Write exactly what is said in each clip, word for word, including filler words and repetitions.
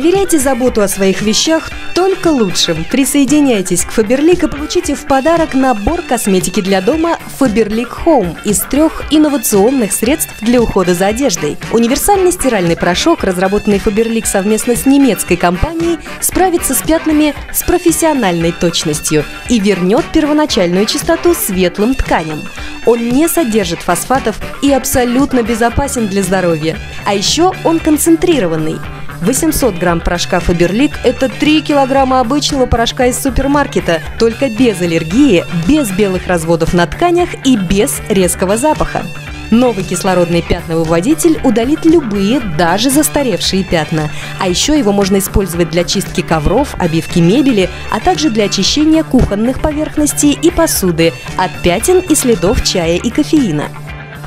Доверяйте заботу о своих вещах только лучшим. Присоединяйтесь к Faberlic и получите в подарок набор косметики для дома Faberlic Home из трех инновационных средств для ухода за одеждой. Универсальный стиральный порошок, разработанный Faberlic совместно с немецкой компанией, справится с пятнами с профессиональной точностью и вернет первоначальную чистоту светлым тканям. Он не содержит фосфатов и абсолютно безопасен для здоровья. А еще он концентрированный. восемьсот грамм порошка Faberlic – это три килограмма обычного порошка из супермаркета, только без аллергии, без белых разводов на тканях и без резкого запаха. Новый кислородный пятновыводитель удалит любые, даже застаревшие пятна. А еще его можно использовать для чистки ковров, обивки мебели, а также для очищения кухонных поверхностей и посуды от пятен и следов чая и кофеина.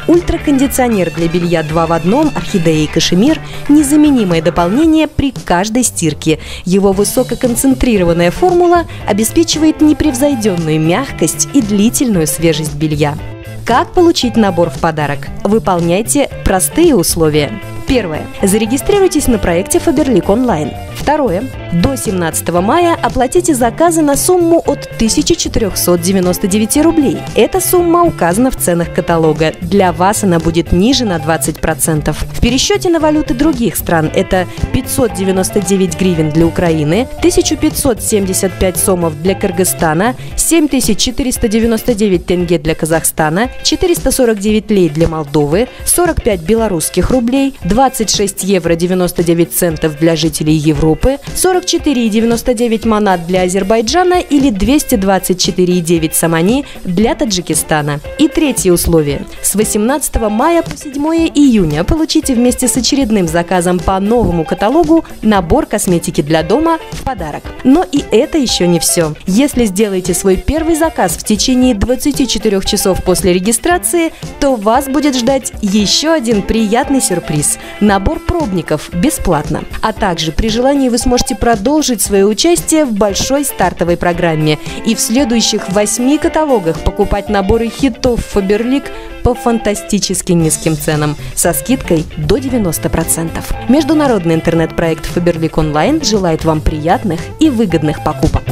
Ультракондиционер для белья два в одном «Орхидея и кашемир» – незаменимое дополнение при каждой стирке. Его высококонцентрированная формула обеспечивает непревзойденную мягкость и длительную свежесть белья. Как получить набор в подарок? Выполняйте простые условия. Первое. Зарегистрируйтесь на проекте Faberlic Online. Второе. До семнадцатого мая оплатите заказы на сумму от тысячи четырехсот девяноста девяти рублей. Эта сумма указана в ценах каталога. Для вас она будет ниже на двадцать процентов. В пересчете на валюты других стран это пятьсот девяносто девять гривен для Украины, тысяча пятьсот семьдесят пять сомов для Кыргызстана, семь тысяч четыреста девяносто девять тенге для Казахстана, четыреста сорок девять лей для Молдовы, сорок пять белорусских рублей, двадцать шесть евро девяносто девять центов для жителей Европы, сорок четыре и девяносто девять манат для Азербайджана или двести двадцать четыре и девять самани для Таджикистана. И третье условие. С восемнадцатого мая по седьмое июня получите вместе с очередным заказом по новому каталогу набор косметики для дома в подарок. Но и это еще не все. Если сделаете свой первый заказ в течение двадцати четырёх часов после регистрации, то вас будет ждать еще один приятный сюрприз – набор пробников бесплатно. А также при желании вы сможете продолжить свое участие в большой стартовой программе и в следующих восьми каталогах покупать наборы хитов Faberlic по фантастически низким ценам со скидкой до девяноста процентов. Международный интернет-проект Faberlic Online желает вам приятных и выгодных покупок.